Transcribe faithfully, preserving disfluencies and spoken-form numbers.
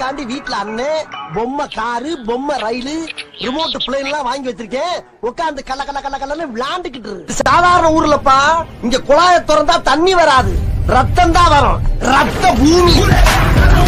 காண்டி வீட்ல அண்ணே பொம்மை கார் பொம்மை ரயில் ரிமோட் பிளேன் எல்லாம் வாங்கி வச்சிருக்கேன். உட்கார்ந்து கல கல கல கலன்னு விளையாண்டுக்கிட்டு இருக்கு. சாதாரண ஊர்லப்பா இங்க குழாயை திறந்தா தண்ணி வராது, ரத்தம் தான் வரும். ரத்த பூமி.